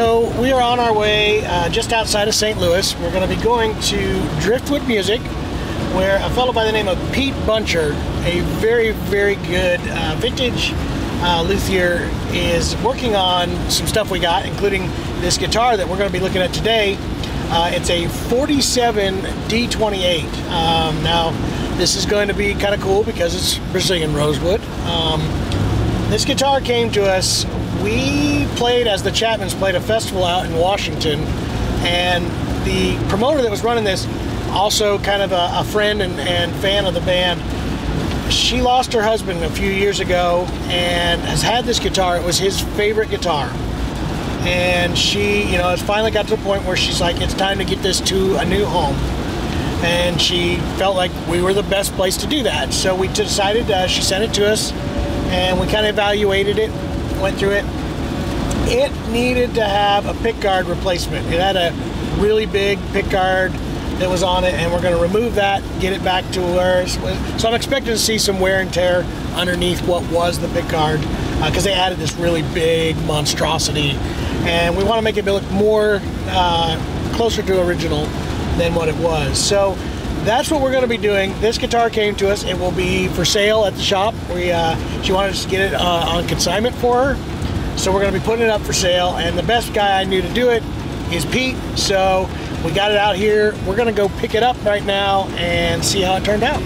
So we are on our way just outside of St. Louis. We're going to be going to Driftwood Music, where a fellow by the name of Pete Buncher, a very, very good vintage luthier, is working on some stuff we got, including this guitar that we're going to be looking at today. It's a 47 D-28. Now, this is going to be kind of cool because it's Brazilian rosewood. This guitar came to us. We played, as the Chapmans played a festival out in Washington, and the promoter that was running this, also kind of a friend and fan of the band, she lost her husband a few years ago and has had this guitar. It was his favorite guitar. And she, you know, has finally got to the point where she's like, it's time to get this to a new home. And she felt like we were the best place to do that. So we decided, she sent it to us, and we kind of evaluated it, went through it. It needed to have a pickguard replacement. It had a really big pickguard that was on it, and we're going to remove that, get it back to where it was. So I'm expecting to see some wear and tear underneath what was the pickguard, because they added this really big monstrosity, and we want to make it look more closer to original than what it was. So that's what we're going to be doing. This guitar came to us. It will be for sale at the shop. She wanted us to get it on consignment for her, so we're going to be putting it up for sale, and the best guy I knew to do it is Pete. So we got it out here. We're gonna go pick it up right now and see how it turned out.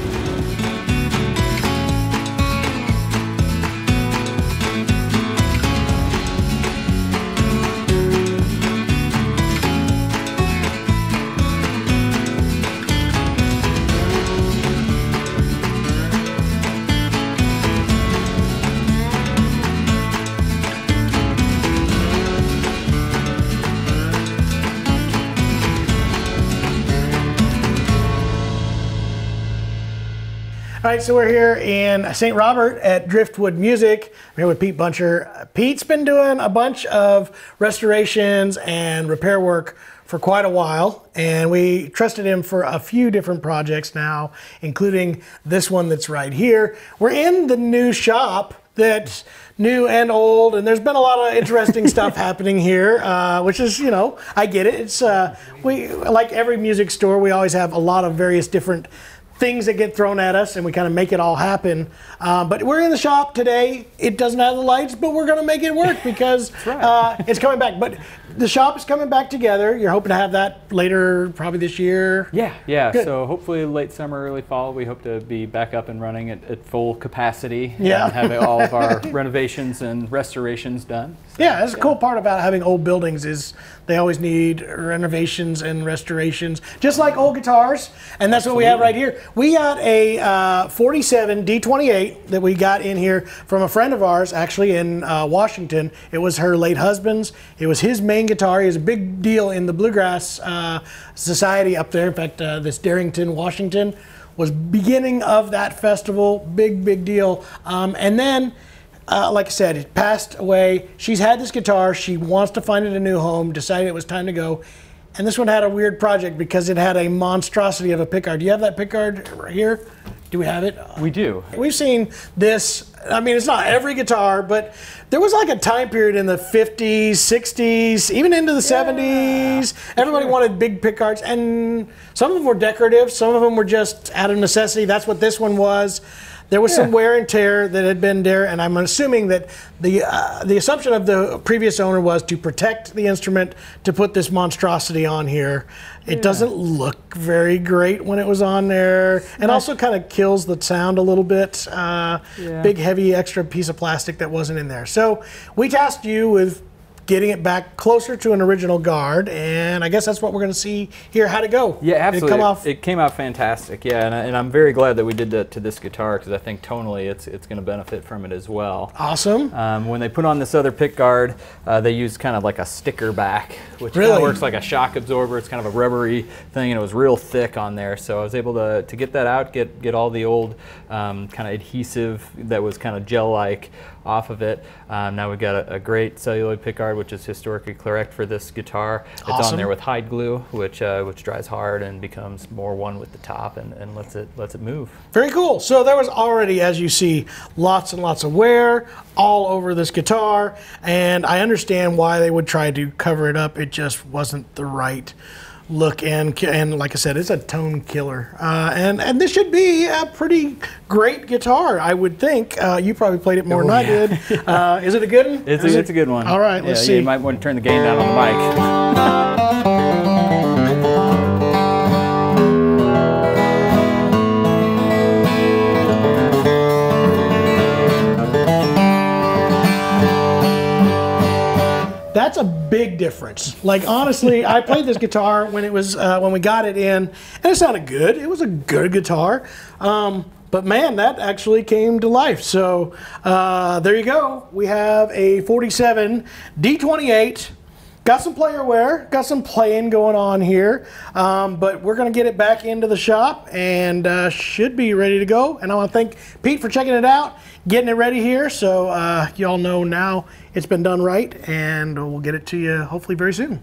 All right, so we're here in St. Robert at Driftwood Music. I'm here with Pete Buncher. Pete's been doing a bunch of restorations and repair work for quite a while, and we trusted him for a few different projects now, including this one that's right here. We're in the new shop that's new and old, and there's been a lot of interesting stuff happening here, which is, you know, I get it. It's we, like every music store, we always have a lot of various different things that get thrown at us, and we kind of make it all happen. But we're in the shop today. It doesn't have the lights, but we're going to make it work because right. It's coming back. But the shop is coming back together. You're hoping to have that later, probably this year? Yeah. Good. So hopefully late summer, early fall, we hope to be back up and running at full capacity. Yeah. And have all of our renovations and restorations done. So, yeah, that's a cool part about having old buildings is they always need renovations and restorations, just like old guitars. And that's Absolutely. What we have right here. We got a 47 D28 that we got in here from a friend of ours, actually in Washington. It was her late husband's. It was his main guitar. He was a big deal in the bluegrass society up there. In fact, this Darrington, Washington, was beginning of that festival. Big deal. And then, like I said, it passed away. She's had this guitar. She wants to find it a new home. Decided it was time to go. And this one had a weird project because it had a monstrosity of a pickguard. Do you have that pickguard right here? Do we have it? We do. We've seen this. I mean, it's not every guitar, but there was like a time period in the 50s, 60s, even into the 70s. Everybody wanted big pickguards, and some of them were decorative. Some of them were just out of necessity. That's what this one was. There was some wear and tear that had been there, and I'm assuming that the assumption of the previous owner was to protect the instrument, to put this monstrosity on here. It doesn't look very great when it was on there, and also kind of kills the sound a little bit. Big, heavy, extra piece of plastic that wasn't in there. So we tasked you with getting it back closer to an original guard, and I guess that's what we're going to see here, how'd it go. Yeah, absolutely. Did it come off? It came out fantastic, yeah, and I'm very glad that we did that to this guitar because I think tonally it's going to benefit from it as well. Awesome. When they put on this other pickguard, they used kind of like a sticker back, which really works like a shock absorber. It's kind of a rubbery thing, and it was real thick on there, so I was able to get that out, get all the old kind of adhesive that was kind of gel-like off of it. Now we've got a great celluloid pickguard, which is historically correct for this guitar. It's awesome. On there with hide glue, which dries hard and becomes more one with the top and lets it move. Very cool. So there was already, as you see, lots and lots of wear all over this guitar, and I understand why they would try to cover it up. It just wasn't the right look, and like I said, it's a tone killer, and this should be a pretty great guitar, I would think. You probably played it more than I did. Is it a good one? It's a good one. All right, let's see. You might want to turn the gain down on the mic. That's a big difference. Like, honestly, I played this guitar when it was when we got it in, and it sounded good. It was a good guitar, but man, that actually came to life. So there you go. We have a 47 D28. Got some player wear, got some playing going on here, but we're going to get it back into the shop and should be ready to go. And I want to thank Pete for checking it out, getting it ready here. So y'all know now it's been done right, and we'll get it to you hopefully very soon.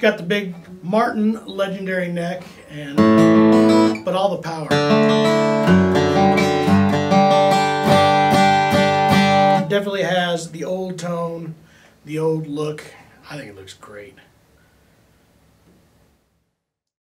Got the big Martin legendary neck, and but all the power. Definitely has the old tone, the old look. I think it looks great.